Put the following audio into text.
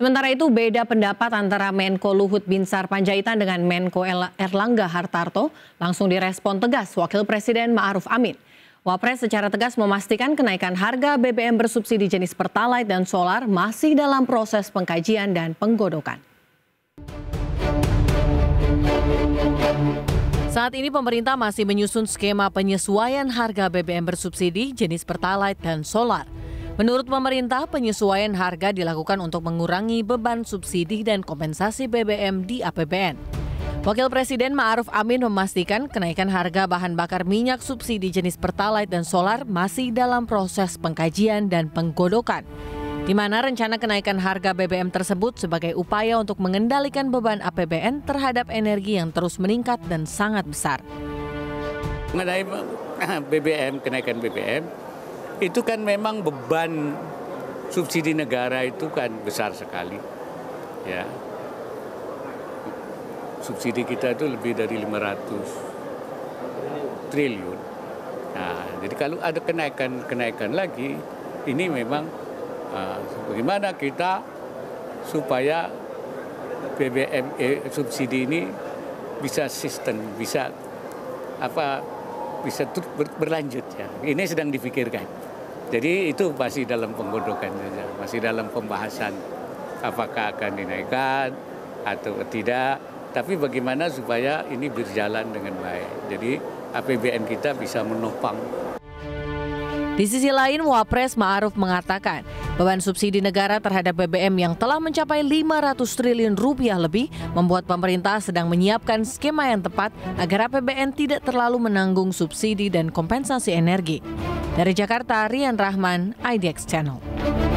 Sementara itu beda pendapat antara Menko Luhut Binsar Panjaitan dengan Menko Erlangga Hartarto langsung direspon tegas Wakil Presiden Ma'ruf Amin. Wapres secara tegas memastikan kenaikan harga BBM bersubsidi jenis Pertalite dan Solar masih dalam proses pengkajian dan penggodokan. Saat ini pemerintah masih menyusun skema penyesuaian harga BBM bersubsidi jenis Pertalite dan Solar. Menurut pemerintah, penyesuaian harga dilakukan untuk mengurangi beban subsidi dan kompensasi BBM di APBN. Wakil Presiden Ma'ruf Amin memastikan kenaikan harga bahan bakar minyak subsidi jenis Pertalite dan Solar masih dalam proses pengkajian dan penggodokan, di mana rencana kenaikan harga BBM tersebut sebagai upaya untuk mengendalikan beban APBN terhadap energi yang terus meningkat dan sangat besar. Mengenai BBM, kenaikan BBM, itu kan memang beban subsidi negara itu kan besar sekali, ya. Subsidi kita itu lebih dari 500 triliun. Nah, jadi kalau ada kenaikan lagi, ini memang bagaimana kita supaya BBM subsidi ini bisa sistem, bisa berlanjut, ya. Ini sedang dipikirkan. Jadi itu masih dalam penggodokan saja, masih dalam pembahasan apakah akan dinaikkan atau tidak. Tapi bagaimana supaya ini berjalan dengan baik. Jadi APBN kita bisa menopang. Di sisi lain, Wapres Ma'ruf mengatakan beban subsidi negara terhadap BBM yang telah mencapai 500 triliun rupiah lebih membuat pemerintah sedang menyiapkan skema yang tepat agar APBN tidak terlalu menanggung subsidi dan kompensasi energi. Dari Jakarta, Rian Rahman, IDX Channel.